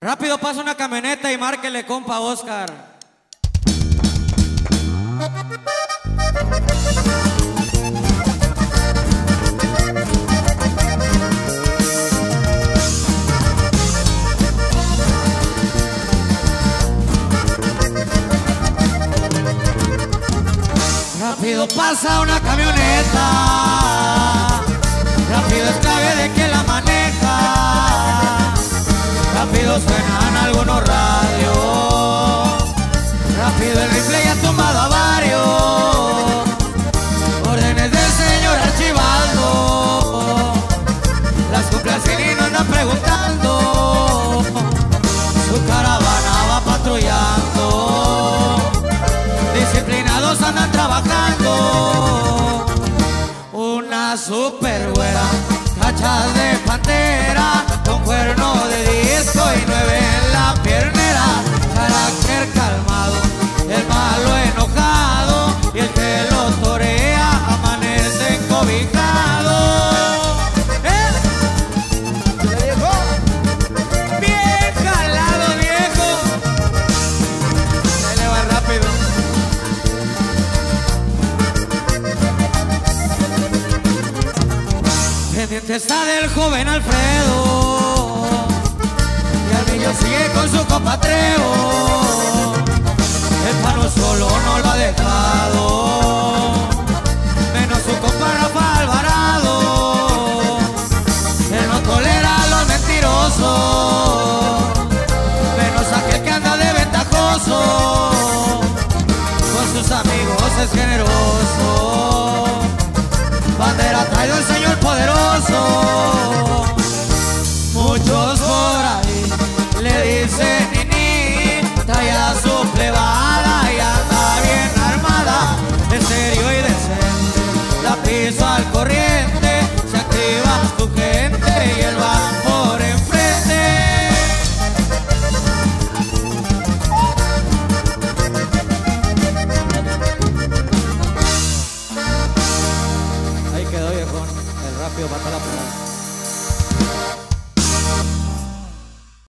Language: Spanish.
Rápido pasa una camioneta y márquele, compa Oscar. Rápido pasa una camioneta, rápido es clave de que la maneja. Rápido suenan algunos radios, rápido el rifle ya ha tumbado a varios. Órdenes del señor archivando, las complacen y no andan preguntando. Su caravana va patrullando, disciplinados andan trabajando. Una super güera, cachas de pantera, con cuerno de disco y 9 en la piernera. Carácter calmado, el malo enojado, y el que lo torea amanece encobijado. Bien jalado, viejo. Se le va rápido. Pendiente está del joven Alfredo, y al niño sigue con su compatreo. El pano solo no lo ha dejado, menos su compa Rafa Alvarado. Él no tolera a los mentirosos, menos aquel que anda de ventajoso. Con sus amigos es generoso, bandera traído el señor poderoso. Muchos por ahí le dicen Nini, trae a su plebada y anda bien armada. En serio y decente, la piso al corriente, se activa tu gente y él va por enfrente. Ahí quedó, viejón, el rápido mata la pelada.